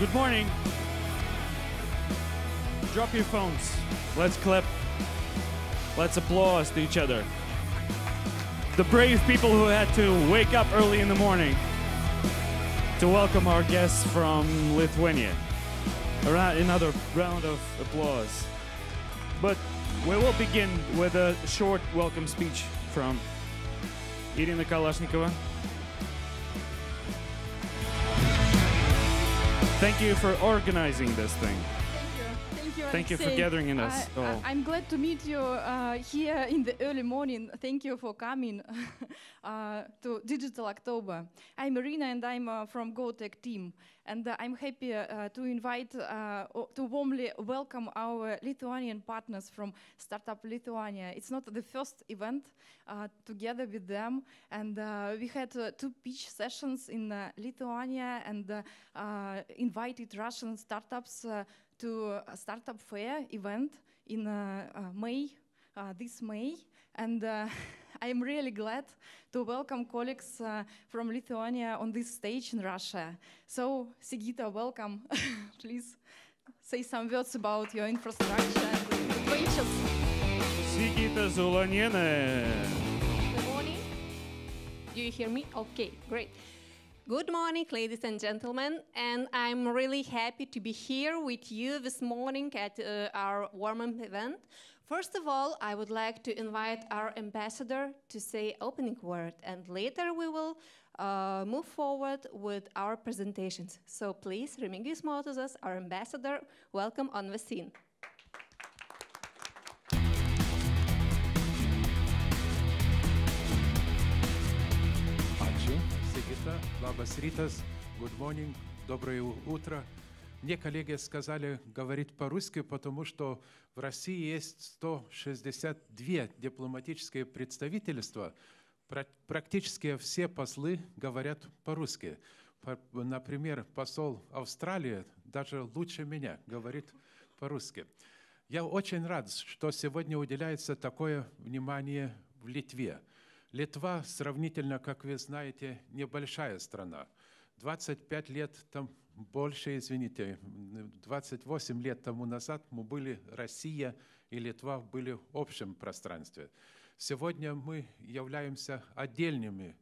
Good morning. Drop your phones. Let's clap. Let's applause to each other. The brave people who had to wake up early in the morning to welcome our guests from Lithuania. Another round of applause. But we will begin with a short welcome speech from Irina Kalashnikova. Thank you for organizing this thing. Thank you for gathering in us. I'm glad to meet you here in the early morning. Thank you for coming to Digital October. I'm Irina and I'm from GoTech team. And I'm happy to invite, to warmly welcome our Lithuanian partners from Startup Lithuania. It's not the first event together with them. And we had two pitch sessions in Lithuania and invited Russian startups to a startup fair event in this May. And I'm really glad to welcome colleagues from Lithuania on this stage in Russia. So, Sigita, welcome. Please say some words about your infrastructure and ventures. Sigita Zuloniene. Good morning. Do you hear me? Okay, great. Good morning, ladies and gentlemen, and I'm really happy to be here with you this morning at our warm-up event. First of all, I would like to invite our ambassador to say opening word, and later we will move forward with our presentations. So please, Remigijus Motiejūnas, our ambassador, welcome on the scene. Labas rytas, good morning, доброе утро. Мне коллеги сказали говорить по-русски, потому что в России есть 162 дипломатические представительства. Практически все послы говорят по-русски. Например, посол Австралии даже лучше меня говорит по-русски. Я очень рад, что сегодня уделяется такое внимание в Литве. Литва сравнительно, как вы знаете, небольшая страна. 25 лет, там больше, извините, 28 лет тому назад мы были, Россия и Литва были в общем пространстве. Сегодня мы являемся отдельными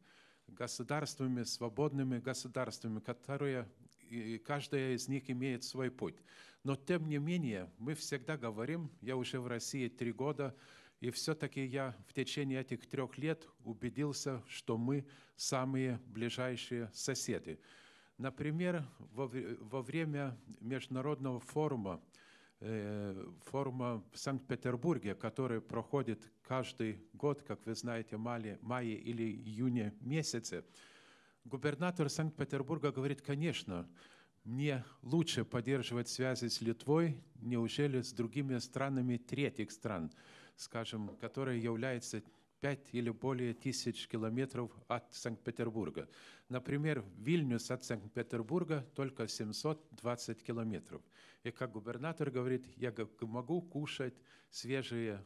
государствами, свободными государствами, которые, и каждая из них имеет свой путь. Но тем не менее, мы всегда говорим, я уже в России 3 года, и все-таки я в течение этих 3 лет убедился, что мы самые ближайшие соседи. Например, во время международного форума в Санкт-Петербурге, который проходит каждый год, как вы знаете, в мае или июне месяце, губернатор Санкт-Петербурга говорит, конечно, мне лучше поддерживать связи с Литвой, неужели с другими странами третьих стран, скажем, которая является 5 или более тысяч километров от Санкт-Петербурга. Например, Вильнюс от Санкт-Петербурга только 720 километров. И как губернатор говорит, я могу кушать свежий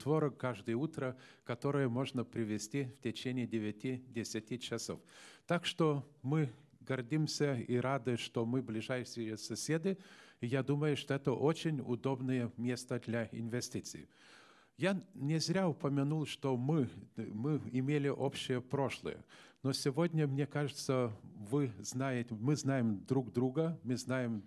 творог каждое утро, который можно привезти в течение 9-10 часов. Так что мы гордимся и рады, что мы ближайшие соседи. И я думаю, что это очень удобное место для инвестиций. Я не зря упомянул, что мы имели общее прошлое. Но сегодня, мне кажется, вы знаете, мы знаем друг друга, мы знаем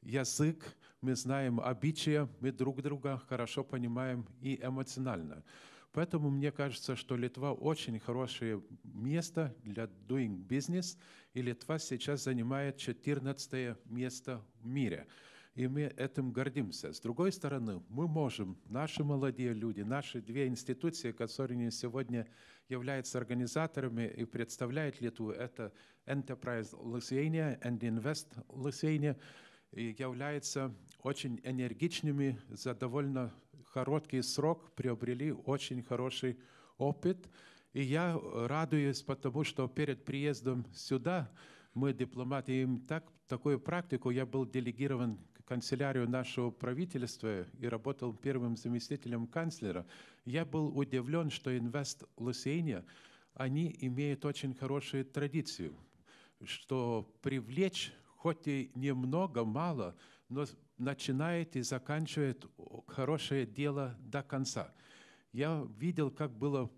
язык, мы знаем обычаи, мы друг друга хорошо понимаем и эмоционально. Поэтому мне кажется, что Литва очень хорошее место для doing business, и Литва сейчас занимает 14-е место в мире. И мы этим гордимся. С другой стороны, мы можем, наши молодые люди, наши 2 институции, которые сегодня являются организаторами и представляют Литву, это Enterprise Lithuania and Invest Lithuania, являются очень энергичными за довольно короткий срок, приобрели очень хороший опыт. И я радуюсь, потому что перед приездом сюда мы, дипломаты, им такую практику, я был делегирован к канцелярию нашего правительства и работал первым заместителем канцлера. Я был удивлен, что Invest Lithuania, они имеют очень хорошую традицию, что привлечь хоть немного, мало, но начинает и заканчивает хорошее дело до конца. Я видел, как было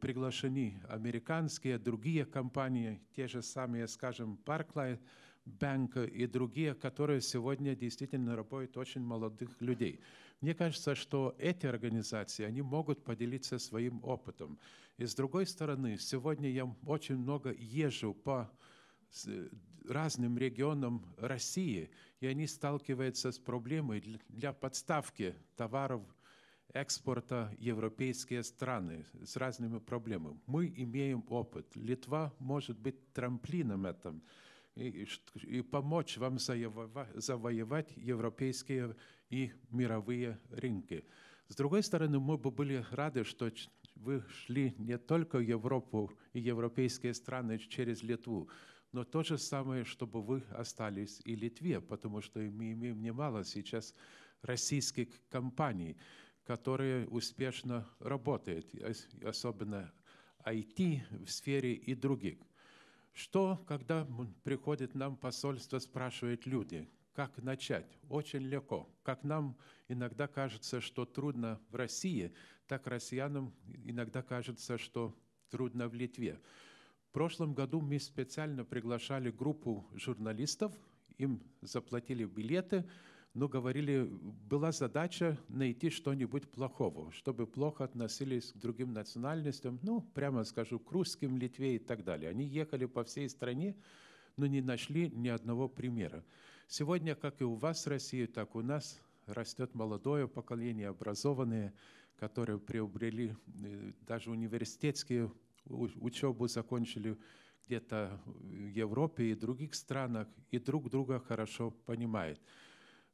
приглашены американские, другие компании, те же самые, скажем, Barclays Bank и другие, которые сегодня действительно работают очень молодых людей. Мне кажется, что эти организации, они могут поделиться своим опытом. И с другой стороны, сегодня я очень много езжу по разным регионам России, и они сталкиваются с проблемой для подставки товаров экспорта в европейские страны с разными проблемами. Мы имеем опыт. Литва может быть трамплином этому и помочь вам завоевать европейские и мировые рынки. С другой стороны, мы бы были рады, что вы шли не только в Европу и европейские страны через Литву, но то же самое, чтобы вы остались и в Литве, потому что мы имеем немало сейчас российских компаний, которые успешно работают, особенно IT в сфере и других. Что, когда приходит нам посольство, спрашивают люди, как начать? Очень легко. Как нам иногда кажется, что трудно в России, так россиянам иногда кажется, что трудно в Литве. В прошлом году мы специально приглашали группу журналистов, им заплатили билеты, но говорили, была задача найти что-нибудь плохого, чтобы плохо относились к другим национальностям, ну, прямо скажу, к русским, Литве и так далее. Они ехали по всей стране, но не нашли ни одного примера. Сегодня, как и у вас в России, так у нас растет молодое поколение, образованные, которые приобрели даже университетские учебу, закончили где-то в Европе и других странах, и друг друга хорошо понимают.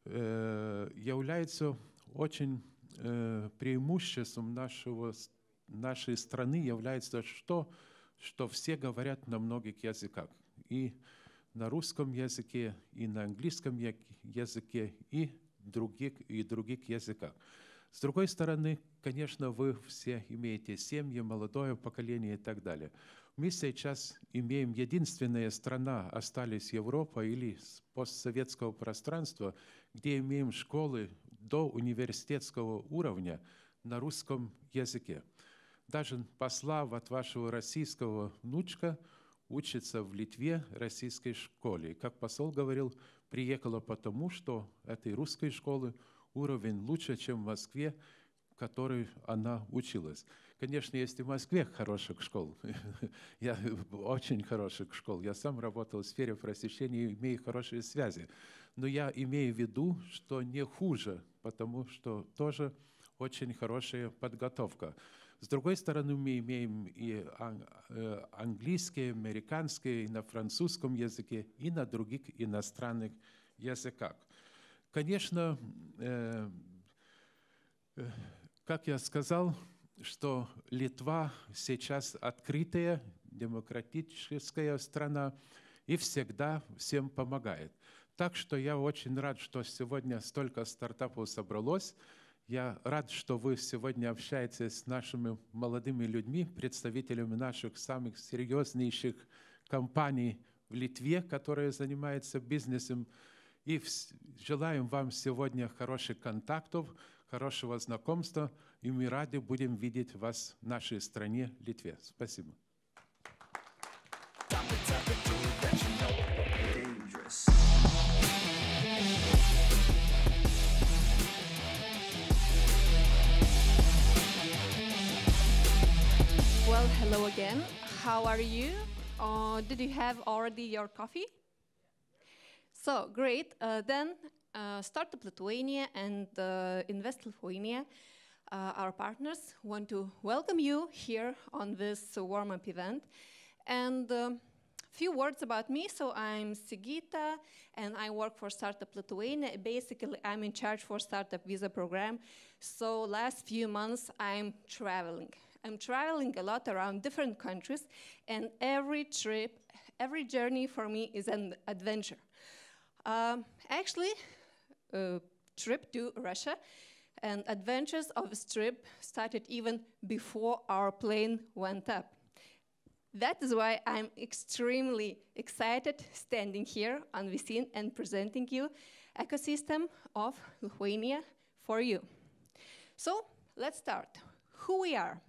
Является очень преимуществом нашей страны, является то, что все говорят на многих языках. И на русском языке, и на английском языке, и других языках. С другой стороны, конечно, вы все имеете семьи, молодое поколение и так далее. Мы сейчас имеем единственная страна, остались Европа или постсоветского пространства, где имеем школы до университетского уровня на русском языке. Даже посла от вашего российского внучка учится в Литве российской школе. Как посол говорил, приехала потому, что этой русской школы уровень лучше, чем в Москве, в которой она училась. Конечно, есть и в Москве хороших школ. Я очень хороших школ. Я сам работал в сфере просвещения и имею хорошие связи. Но я имею в виду, что не хуже, потому что тоже очень хорошая подготовка. С другой стороны, мы имеем и английский, американский, и на французском языке, и на других иностранных языках. Конечно, как я сказал, что Литва сейчас открытая, демократическая страна и всегда всем помогает. Так что я очень рад, что сегодня столько стартапов собралось. Я рад, что вы сегодня общаетесь с нашими молодыми людьми, представителями наших самых серьезнейших компаний в Литве, которые занимаются бизнесом. И желаем вам сегодня хороших контактов, хорошего знакомства, и мы рады будем видеть вас в нашей стране, Литве. Спасибо. Well, hello again. How are you? Did you have already your coffee? So, great. Then Startup Lithuania and Invest Lithuania, our partners, want to welcome you here on this warm-up event. And few words about me. So I'm Sigita, and I work for Startup Lithuania. Basically, I'm in charge for Startup Visa program. So last few months, I'm traveling. I'm traveling a lot around different countries, and every trip, every journey for me is an adventure. Actually, trip to Russia and adventures of this trip started even before our plane went up. That is why I'm extremely excited standing here on VCIN and presenting you ecosystem of Lithuania for you. So let's start. Who we are?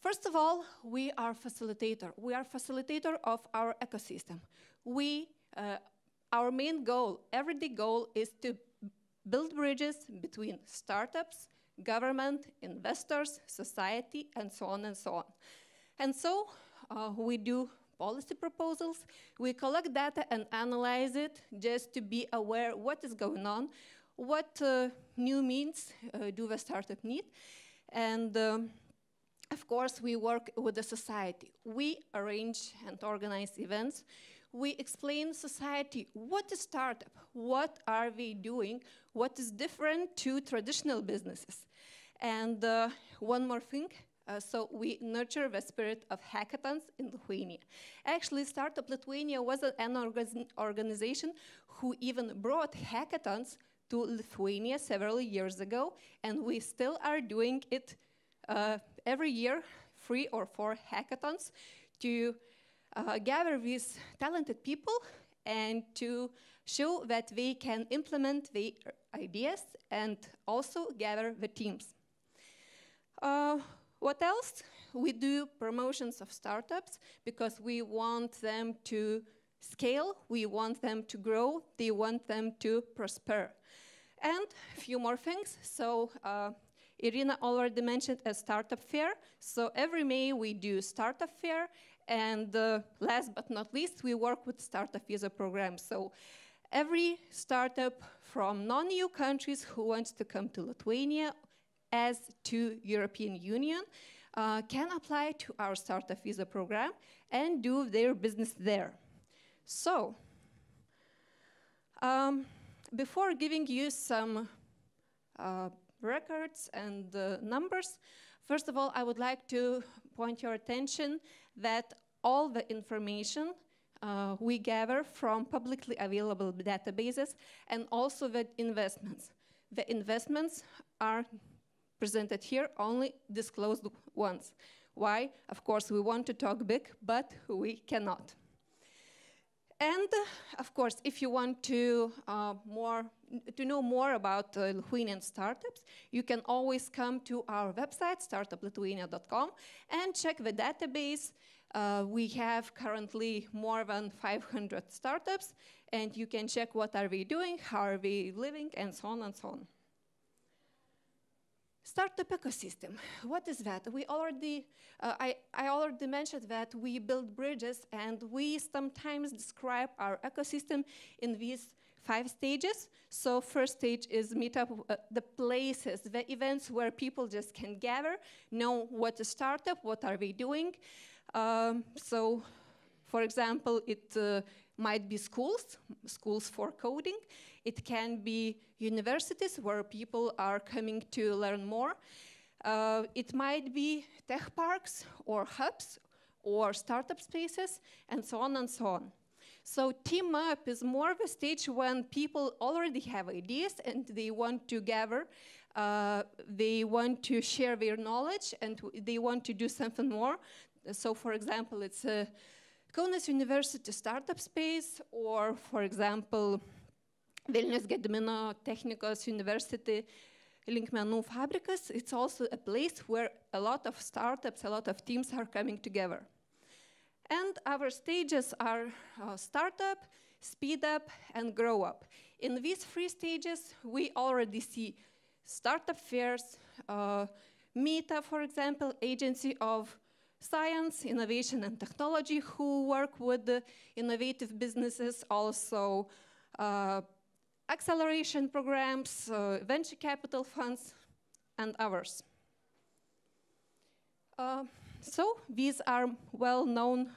First of all, we are facilitator. We are facilitator of our ecosystem. Our main goal, everyday goal, is to build bridges between startups, government, investors, society, and so on and so on. And so we do policy proposals, we collect data and analyze it just to be aware what is going on, what new means do the startup need, and of course we work with the society. We arrange and organize events, we explain society what is startup, what are we doing, what is different to traditional businesses. And one more thing, so we nurture the spirit of hackathons in Lithuania. Actually, Startup Lithuania was an organization who even brought hackathons to Lithuania several years ago, and we still are doing it every year, 3 or 4 hackathons, to gather these talented people and to show that they can implement their ideas and also gather the teams. What else? We do promotions of startups because we want them to scale, we want them to grow, they want them to prosper. And a few more things. So Irina already mentioned a startup fair. So every May we do startup fair. And last but not least, we work with Startup Visa program. So every startup from non-EU countries who wants to come to Lithuania as to European Union can apply to our Startup Visa program and do their business there. So before giving you some records and numbers, first of all, I would like to point your attention that all the information we gather from publicly available databases and also the investments. The investments are presented here, only disclosed ones. Why? Of course, we want to talk big, but we cannot. And of course, if you want to know more about Lithuanian startups, you can always come to our website, startuplithuania.com, and check the database. We have currently more than 500 startups, and you can check what are we doing, how are we living, and so on and so on. Startup ecosystem, what is that? We already, I already mentioned that we build bridges, and we sometimes describe our ecosystem in these 5 stages. So first stage is meetup, the places, the events where people just can gather, know what is startup, what are we doing. So for example, it might be schools for coding. It can be universities where people are coming to learn more. It might be tech parks or hubs or startup spaces and so on and so on. So team up is more of a stage when people already have ideas and they want to gather, they want to share their knowledge and they want to do something more. So for example, it's a Kaunas University startup space, or for example, Vilnius Gediminas Technical University, Linkmenų Fabrikas. It's also a place where a lot of startups, a lot of teams are coming together. And our stages are startup, speed up, and grow up. In these 3 stages, we already see startup fairs, META, for example, agency of science, innovation, and technology, who work with the innovative businesses, also acceleration programs, venture capital funds, and others. So these are well-known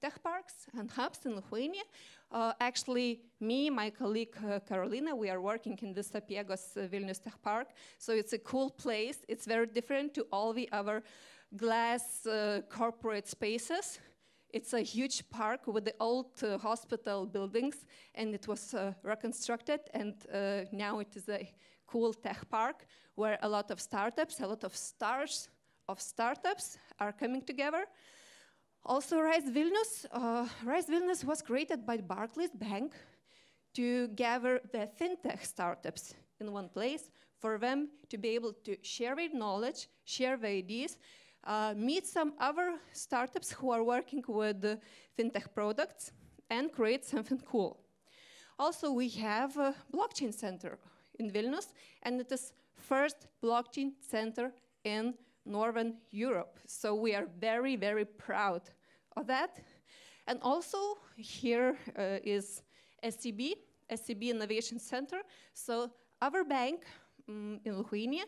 tech parks and hubs in Lithuania. Actually, my colleague Carolina, we are working in the Sapiegos Vilnius Tech Park. So it's a cool place. It's very different to all the other glass corporate spaces. It's a huge park with the old hospital buildings, and it was reconstructed, and now it is a cool tech park where a lot of startups, a lot of stars of startups are coming together. Also, Rise Vilnius was created by Barclays Bank to gather the fintech startups in one place for them to be able to share their knowledge, share their ideas, meet some other startups who are working with fintech products and create something cool. Also, we have a blockchain center in Vilnius, and it is first blockchain center in Northern Europe. So we are very, very proud of that. And also here is SCB Innovation Center. So our bank in Lithuania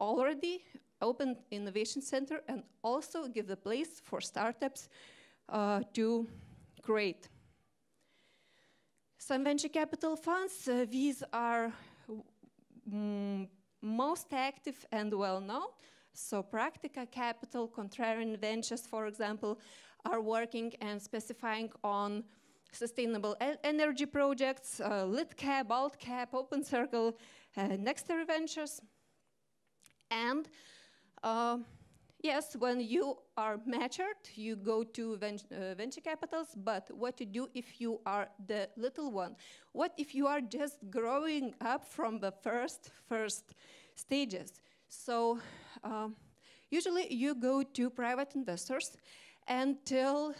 already opened Innovation Center and also give the place for startups to create. Some venture capital funds, these are most active and well-known. So Practica Capital, Contrarian Ventures, for example, are working and specifying on sustainable energy projects, LitCap, AltCap, Open Circle, Nexter Ventures. And yes, when you are matured, you go to venture capitals, but what to do if you are the little one? What if you are just growing up from the first stages? So usually you go to private investors. Until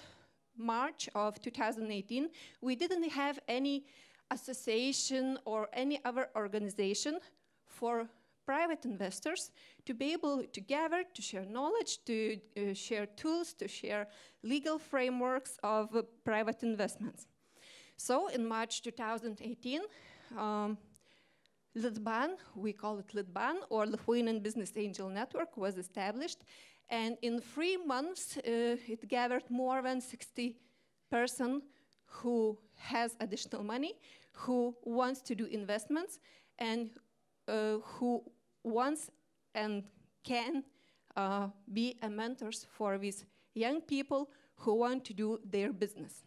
March of 2018, we didn't have any association or any other organization for private investors to be able to gather, to share knowledge, to share tools, to share legal frameworks of private investments. So in March 2018, Litban, we call it Litban, or Lithuanian Business Angel Network, was established. And in 3 months, it gathered more than 60 persons who has additional money, who wants to do investments, and who wants and can be a mentors for these young people who want to do their business.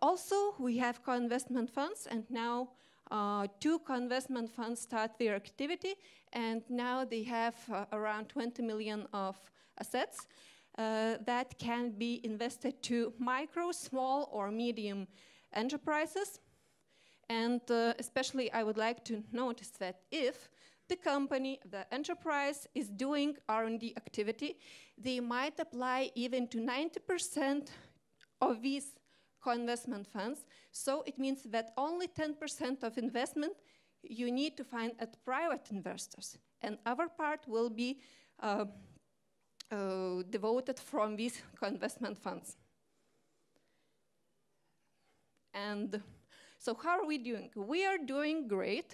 Also, we have co-investment funds, and now two co-investment funds start their activity, and now they have around 20 million of assets that can be invested to micro, small, or medium enterprises. And especially I would like to notice that if the company, the enterprise, is doing R&D activity, they might apply even to 90% of these co-investment funds. So it means that only 10% of investment you need to find at private investors. And other part will be devoted from these co-investment funds. And so how are we doing? We are doing great,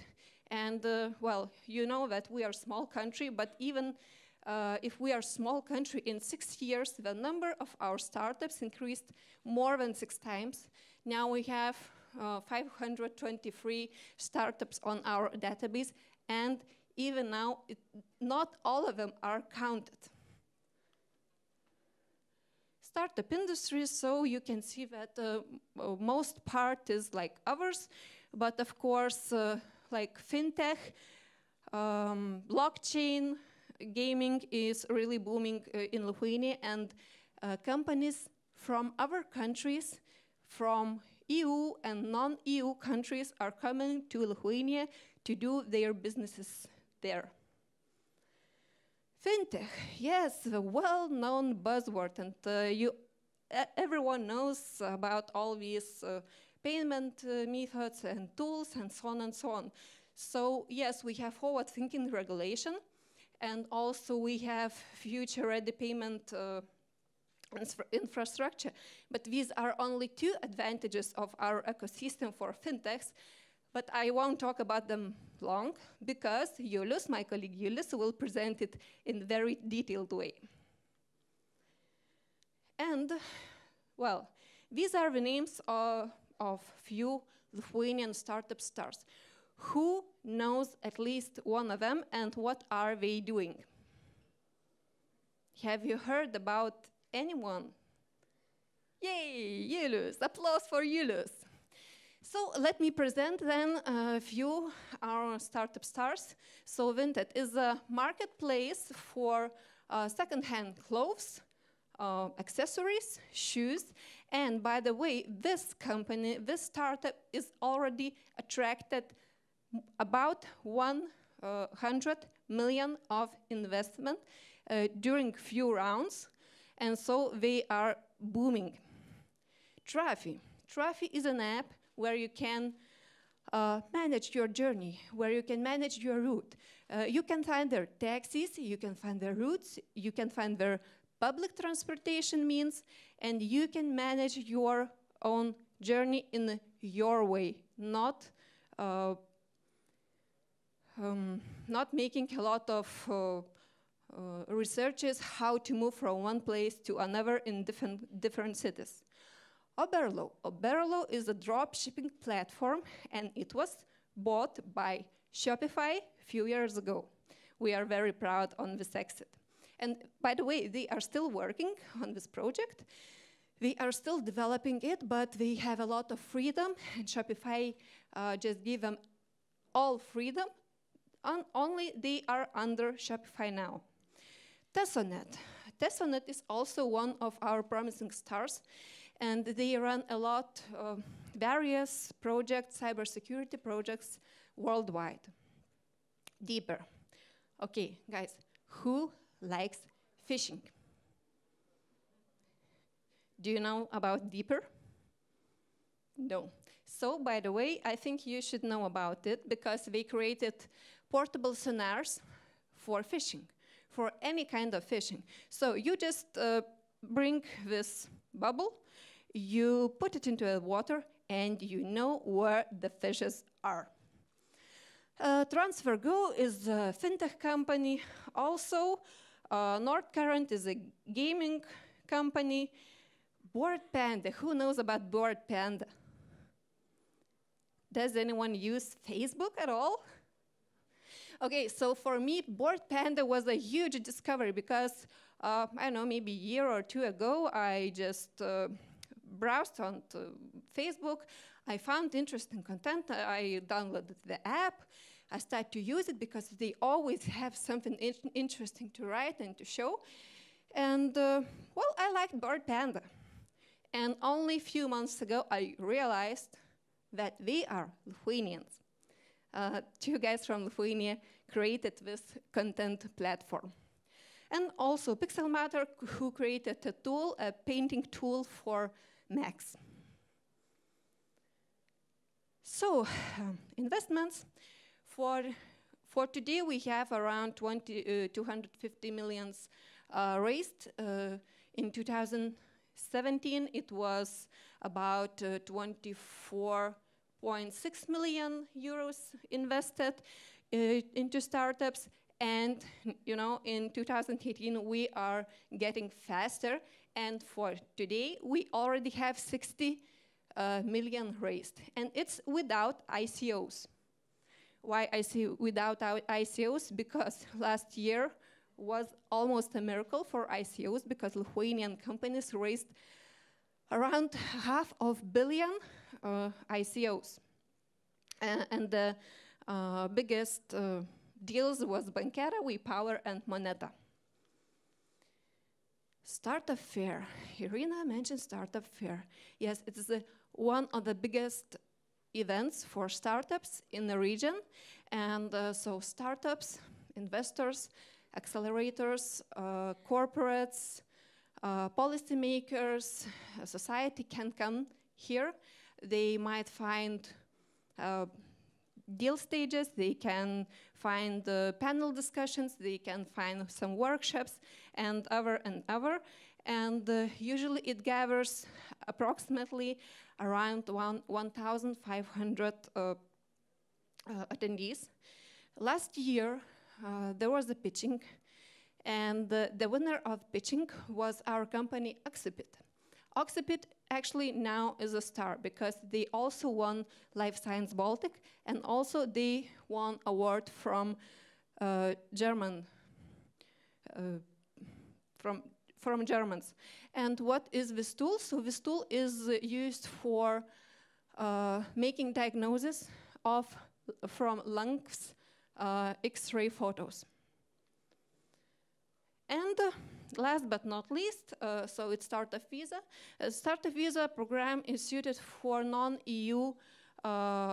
and well, you know that we are a small country, but even if we are a small country, in 6 years, the number of our startups increased more than 6 times. Now we have 523 startups on our database, and even now, not all of them are counted. Startup industry, so you can see that most part is like others, but of course, like fintech, blockchain, gaming is really booming in Lithuania, and companies from other countries, from EU and non-EU countries, are coming to Lithuania to do their businesses there. Fintech, yes, the well-known buzzword, and everyone knows about all these payment methods and tools and so on and so on. So yes, we have forward-thinking regulation, and also we have future-ready payment infrastructure. But these are only 2 advantages of our ecosystem for fintechs. But I won't talk about them long, because Julius, my colleague Julius, will present it in a very detailed way. And, well, these are the names of few Lithuanian startup stars. Who knows at least one of them, and what are they doing? Have you heard about anyone? Yay, Julius, applause for Julius. So let me present then a few our startup stars. So Vinted is a marketplace for second-hand clothes, accessories, shoes, and by the way, this company, this startup is already attracted about 100 million of investment during few rounds, and so they are booming. Traffee. Traffee is an app where you can manage your journey, where you can manage your route. You can find their taxis, you can find their routes, you can find their public transportation means, and you can manage your own journey in your way, not not making a lot of researches how to move from one place to another in different cities. Oberlo. Oberlo is a drop shipping platform, and it was bought by Shopify a few years ago. We are very proud on this exit. And by the way, they are still working on this project. They are still developing it, but they have a lot of freedom, and Shopify just gave them all freedom. Only they are under Shopify now. Tesonet. Tesonet is also one of our promising stars, and they run a lot of various projects, cybersecurity projects worldwide. Deeper. Okay, guys, who likes phishing? Do you know about Deeper? No. So, by the way, I think you should know about it because they created portable sonars for phishing, for any kind of phishing. So you just bring this bubble, you put it into the water, and you know where the fishes are. TransferGo is a fintech company also. Nordcurrent is a gaming company. Bored Panda, who knows about Bored Panda? Does anyone use Facebook at all? Okay, so for me, Bored Panda was a huge discovery because, I don't know, maybe a year or two ago, I just browsed on Facebook. I found interesting content. I downloaded the app. I started to use it because they always have something interesting to write and to show. And, well, I liked Bored Panda. And only a few months ago, I realized that we are Lithuanians. Two guys from Lithuania created this content platform. And also Pixelmator, who created a tool, a painting tool for Macs. So, investments. For today, we have around 250 million raised. In 2017, it was about 24.6 million euros invested into startups, and you know, in 2018 we are getting faster. And for today, we already have 60 million raised, and it's without ICOs. Why I say without ICOs? Because last year was almost a miracle for ICOs because Lithuanian companies raised around half a billion ICOs. And the biggest deals was Bankera, WePower, and Moneta. Startup Fair. Irina mentioned Startup Fair. Yes, it is one of the biggest events for startups in the region. And so startups, investors, accelerators, corporates, policymakers, society can come here. They might find deal stages, they can find panel discussions, they can find some workshops, and other and other. And usually it gathers approximately around 1,500 attendees. Last year, there was a pitching. And the winner of pitching was our company, Oxipit. Oxipit actually now is a star because they also won Life Science Baltic, and also they won award from Germans. And what is this tool? So this tool is used for making diagnosis from lungs X-ray photos. And last but not least, so it's Startup Visa. Startup Visa program is suited for non-EU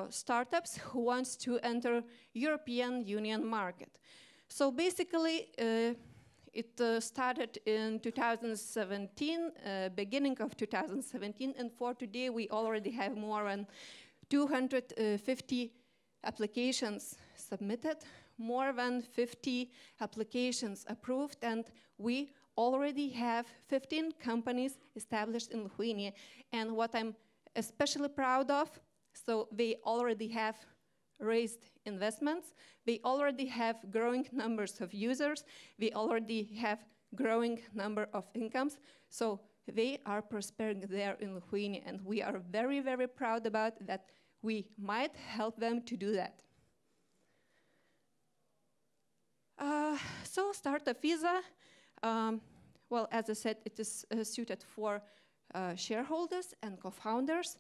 startups who wants to enter European Union market. So basically, it started in 2017, beginning of 2017, and for today we already have more than 250 applications submitted, more than 50 applications approved, and we already have 15 companies established in Lithuania. And what I'm especially proud of, so they already have raised investments, they already have growing numbers of users, they already have growing number of incomes, so they are prospering there in Lithuania, and we are very, very proud about that. We might help them to do that. So Startup Visa, well, as I said, it is suited for shareholders and co-founders.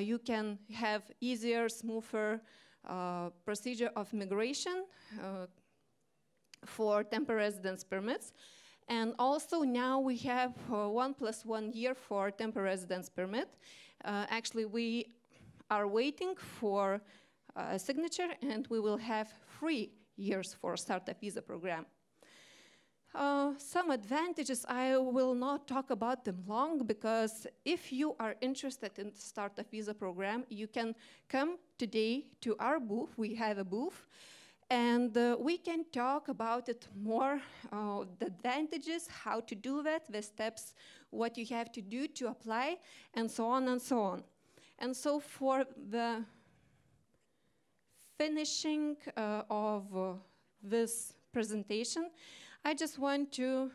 You can have easier, smoother procedure of migration for temporary residence permits. And also now we have 1 + 1 year for temporary residence permit. Actually, we are waiting for a signature, and we will have 3 years for Startup Visa program. Some advantages, I will not talk about them long, because if you are interested in the Startup Visa program, you can come today to our booth. We have a booth, and we can talk about it more, the advantages, how to do that, the steps, what you have to do to apply, and so on and so on. And so for the finishing of this presentation, I just want to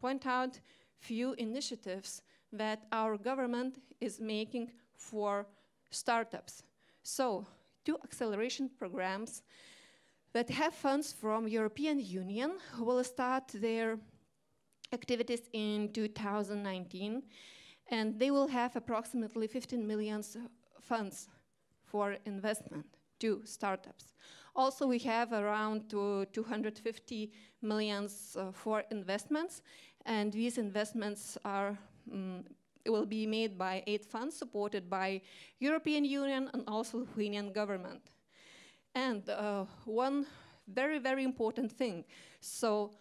point out few initiatives that our government is making for startups. So, 2 acceleration programs that have funds from European Union will start their activities in 2019, and they will have approximately 15 million funds for investment to startups. Also, we have around 250 million for investments, and these investments are will be made by 8 funds supported by European Union and also Lithuanian government. And one very, very important thing, so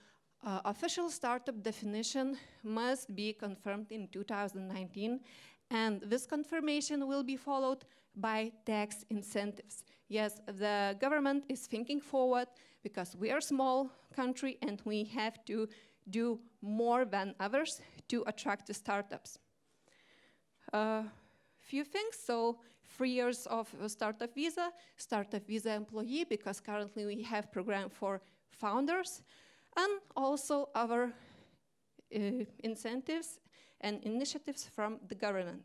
official startup definition must be confirmed in 2019, and this confirmation will be followed by tax incentives. Yes, the government is thinking forward, because we are a small country and we have to do more than others to attract the startups. Few things, so 3 years of Startup Visa employee, because currently we have program for founders, and also other incentives and initiatives from the government.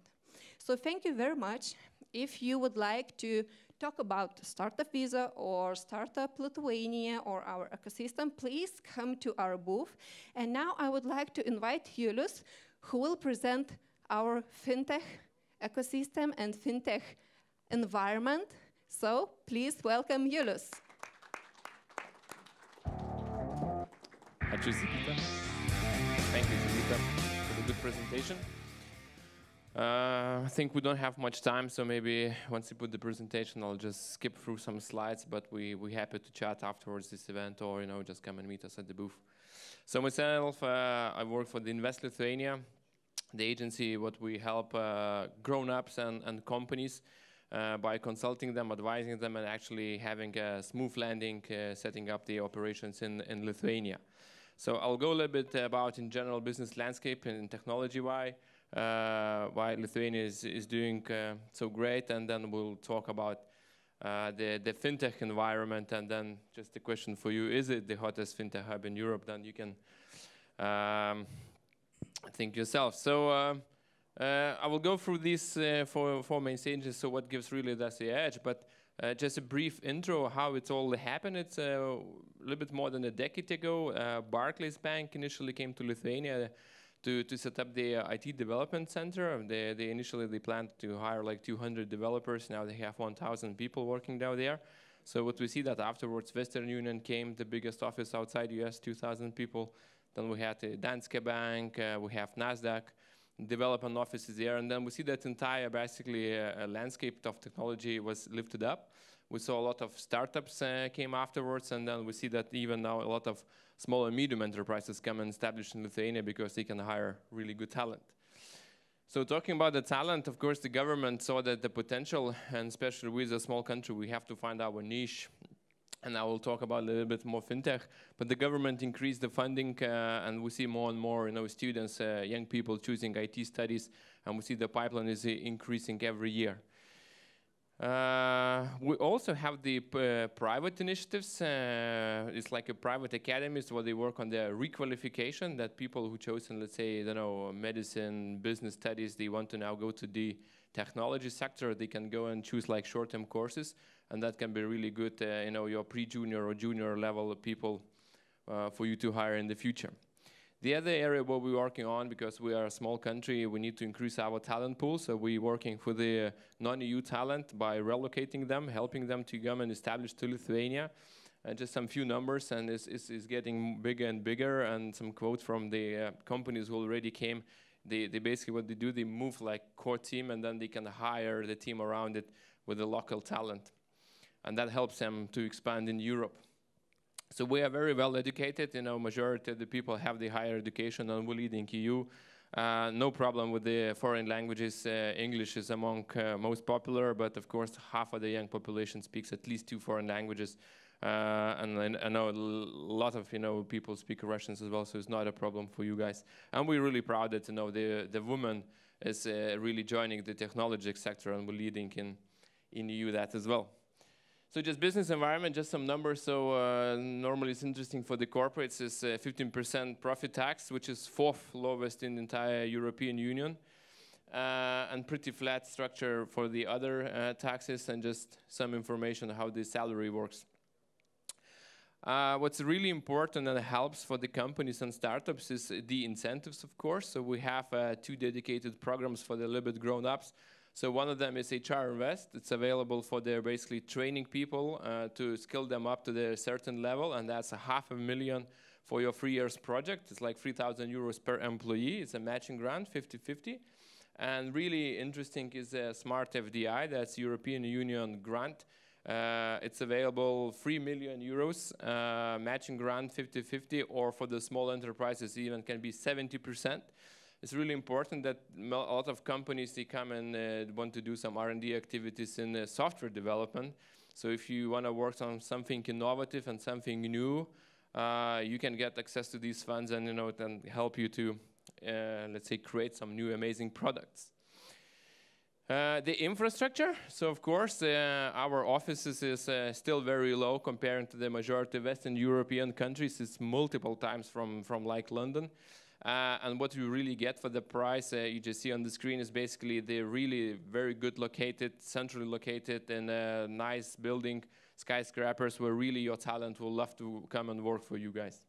So thank you very much. If you would like to talk about Startup Visa or Startup Lithuania or our ecosystem, please come to our booth. And now I would like to invite Julius, who will present our fintech ecosystem and fintech environment. So please welcome Julius. Thank you, Sigita, for the good presentation. I think we don't have much time, so maybe once you put the presentation, I'll just skip through some slides, but we're happy to chat afterwards this event, or you know, just come and meet us at the booth. So myself, I work for the Invest Lithuania, the agency what we help grown-ups and companies by consulting them, advising them, and actually having a smooth landing, setting up the operations in Lithuania. So I'll go a little bit about in general business landscape and technology why Lithuania is doing so great, and then we'll talk about the fintech environment, and then just a question for you, is it the hottest fintech hub in Europe? Then you can think yourself. So I will go through these four main stages, so what gives really us the edge, but just a brief intro how it's all happened. It's a little bit more than a decade ago, Barclays Bank initially came to Lithuania to set up the IT development center. They initially planned to hire like 200 developers. Now they have 1,000 people working down there. So what we see that afterwards, Western Union came, the biggest office outside US, 2,000 people. Then we had the Danske Bank, we have Nasdaq, development offices there. And then we see that entire basically landscape of technology was lifted up. We saw a lot of startups came afterwards, and then we see that even now a lot of small and medium enterprises come and establish in Lithuania because they can hire really good talent. So talking about the talent, of course, the government saw that the potential, and especially with a small country, we have to find our niche. And I will talk about a little bit more fintech, but the government increased the funding, and we see more and more, you know, students, young people choosing IT studies, and we see the pipeline is increasing every year. We also have the private initiatives. It's like a private academies where they work on their requalification, that people who chose, let's say, you know, medicine, business studies, they want to now go to the technology sector. They can go and choose like short-term courses, and that can be really good, you know, your pre-junior or junior level people for you to hire in the future. The other area where we're working on, because we are a small country, we need to increase our talent pool. So we're working for the non-EU talent by relocating them, helping them to come and establish to Lithuania. And just some few numbers, and it's getting bigger and bigger. And some quotes from the companies who already came. They basically what they do, they move like core team, and then they can hire the team around it with the local talent. And that helps them to expand in Europe. So we are very well educated, you know, majority of the people have the higher education, and we're leading EU. No problem with the foreign languages. English is among most popular, but of course half of the young population speaks at least 2 foreign languages. And I know a lot of, you know, people speak Russians as well, so it's not a problem for you guys. And we're really proud that, you know, the woman is really joining the technology sector, and we're leading in EU that as well. So just business environment, just some numbers. So normally it's interesting for the corporates is 15% profit tax, which is 4th lowest in the entire European Union, and pretty flat structure for the other taxes, and just some information on how the salary works. What's really important and helps for the companies and startups is the incentives, of course. So we have 2 dedicated programs for the little bit grown-ups. So one of them is HR Invest. It's available for their basically training people to skill them up to their certain level, and that's a $500,000 for your 3 years project. It's like 3,000 euros per employee. It's a matching grant, 50-50. And really interesting is a Smart FDI, that's European Union grant. It's available 3 million euros, matching grant 50-50, or for the small enterprises even can be 70%. It's really important that a lot of companies, they come and want to do some R&D activities in software development. So if you want to work on something innovative and something new, you can get access to these funds, and, you know, it can help you to, let's say, create some new amazing products. The infrastructure, so of course our offices is still very low comparing to the majority of Western European countries. It's multiple times from like London. And what you really get for the price, you just see on the screen, is basically the really very good located, centrally located, and nice building, skyscrapers, where really your talent will love to come and work for you guys.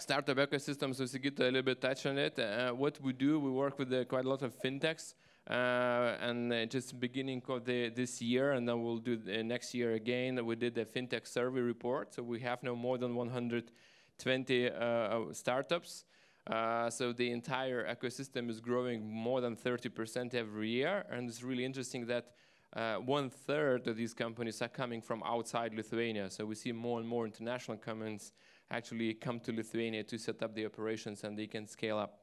Startup ecosystem, so Sigita a little bit touched on it. What we do, we work with quite a lot of fintechs, and just beginning of this year, and then we'll do next year again, we did a fintech survey report, so we have now more than 120 startups. So the entire ecosystem is growing more than 30% every year, and it's really interesting that 1/3 of these companies are coming from outside Lithuania. So we see more and more international companies actually come to Lithuania to set up the operations, and they can scale up.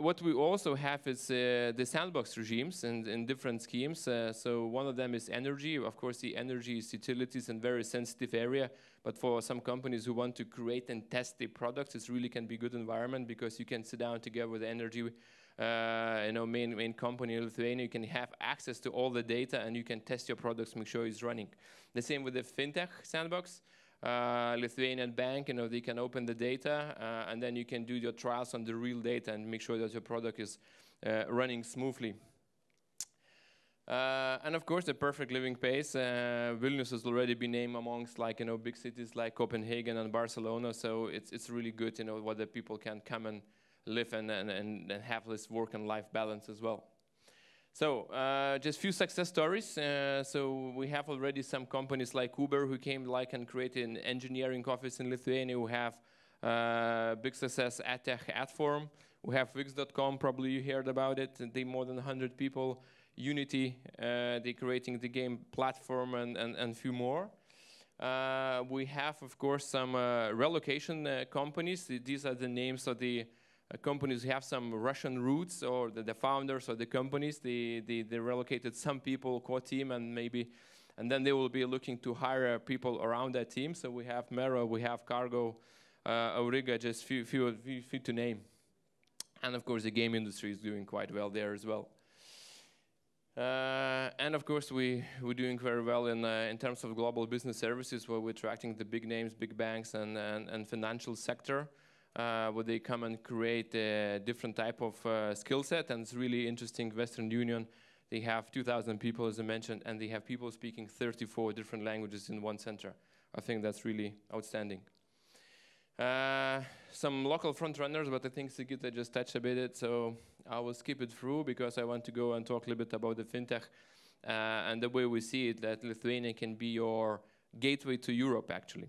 What we also have is the sandbox regimes in different schemes. So one of them is energy. Of course, the energy is utilities and very sensitive area. But for some companies who want to create and test the products, it really can be good environment, because you can sit down together with the energy, you know, main company in Lithuania. You can have access to all the data, and you can test your products, make sure it's running. The same with the fintech sandbox. Lithuanian Bank, you know, they can open the data, and then you can do your trials on the real data and make sure that your product is running smoothly. And of course, the perfect living place. Vilnius has already been named amongst big cities like Copenhagen and Barcelona. So it's really good, what the people can come and live and have this work and life balance as well. So just few success stories. So we have already some companies like Uber who came and created an engineering office in Lithuania. Who have big success at tech platform. We have Wix.com. Probably you heard about it. They more than 100 people. Unity, they're creating the game platform and few more. We have, of course, some relocation companies. These are the names of the companies who have some Russian roots, or the founders of the companies. They relocated some people, core team, and then they will be looking to hire people around that team. So we have Mero, we have Cargo, Auriga, just few to name. And of course, the game industry is doing quite well there as well. And of course, we're doing very well in terms of global business services, where we're attracting the big names, big banks, and financial sector, where they come and create a different type of skill set. And it's really interesting. Western Union, they have 2,000 people, as I mentioned, and they have people speaking 34 different languages in one center. I think that's really outstanding. Some local frontrunners, but I think Sigita just touched a bit, so I will skip it through because I want to go and talk a little bit about the fintech and the way we see it, that Lithuania can be your gateway to Europe, actually.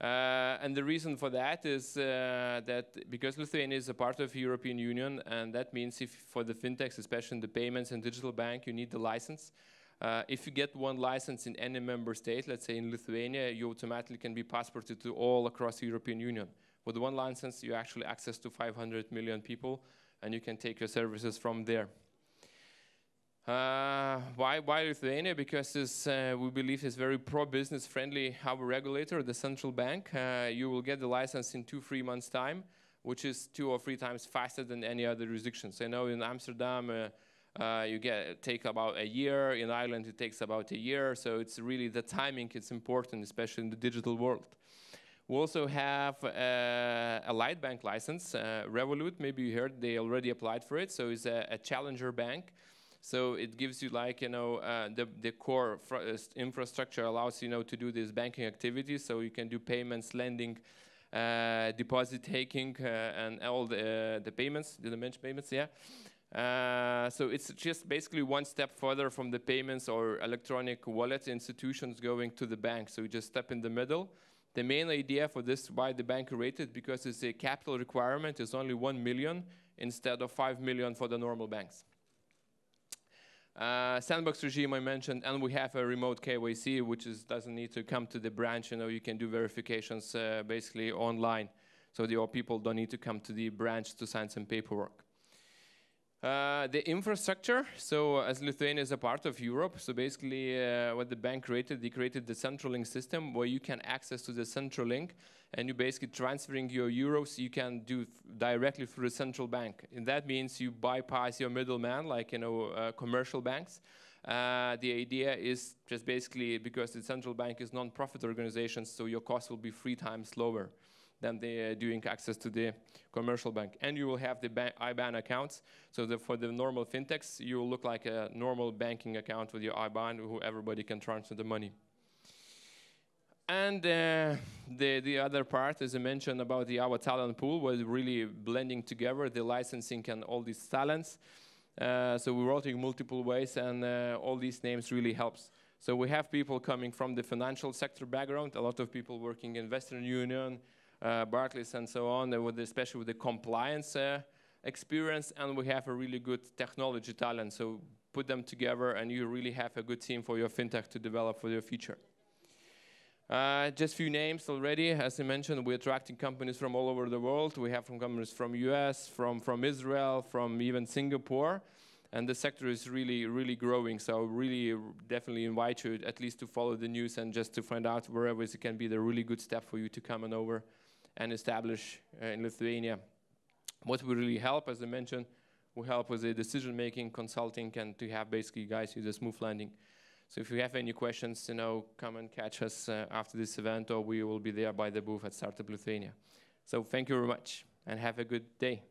And the reason for that is that because Lithuania is a part of the European Union, and that means if for the fintechs, especially in the payments and digital bank, you need the license. If you get one license in any member state, let's say in Lithuania, you automatically can be passported to all across the European Union. With one license, you actually access to 500 million people, and you can take your services from there. Why Lithuania? Because this, we believe, is very pro-business friendly. Our regulator, the central bank, you will get the license in 2-3 months' time, which is 2 or 3 times faster than any other jurisdiction. So I know in Amsterdam, you take about a year. In Ireland, it takes about a year. So it's really the timing is important, especially in the digital world. We also have a light bank license, Revolut. Maybe you heard they already applied for it. So it's a challenger bank. So it gives you the core infrastructure allows to do these banking activities. So you can do payments, lending, deposit taking, and all the payments. Did I mention payments? Yeah. So it's just basically one step further from the payments or electronic wallet institutions going to the bank. So we just step in the middle. The main idea for this, why the bank rated, because it's a capital requirement is only 1 million instead of 5 million for the normal banks. Sandbox regime I mentioned, and we have a remote KYC, which doesn't need to come to the branch. You can do verifications basically online. So your people don't need to come to the branch to sign some paperwork. The infrastructure, so as Lithuania is a part of Europe, so basically what the bank created, they created the central link system where you can access to the central link, and you basically transferring your euros, you can do directly through the central bank. And that means you bypass your middleman, commercial banks. The idea is just basically because the central bank is non-profit organizations, so your cost will be 3 times lower than they are doing access to the commercial bank. And you will have the IBAN accounts. So for the normal fintechs, you will look like a normal banking account with your IBAN, who everybody can transfer the money. And the other part, as I mentioned, about our talent pool was really blending together the licensing and all these talents. So we're rotating multiple ways, and all these names really helps. So we have people coming from the financial sector background, a lot of people working in Western Union, Barclays and so on, especially with the compliance experience, and we have a really good technology talent. So put them together and you really have a good team for your fintech to develop for your future. Just few names already. As I mentioned, we're attracting companies from all over the world. We have companies from US, from Israel, from even Singapore. And the sector is really, really growing. So really definitely invite you at least to follow the news and just to find out wherever it can be the really good step for you to come and over and establish in Lithuania. What will really help, as I mentioned, will help with the decision-making, consulting, and to have basically guys do the smooth landing. So if you have any questions, come and catch us after this event, or we will be there by the booth at Startup Lithuania. So thank you very much, and have a good day.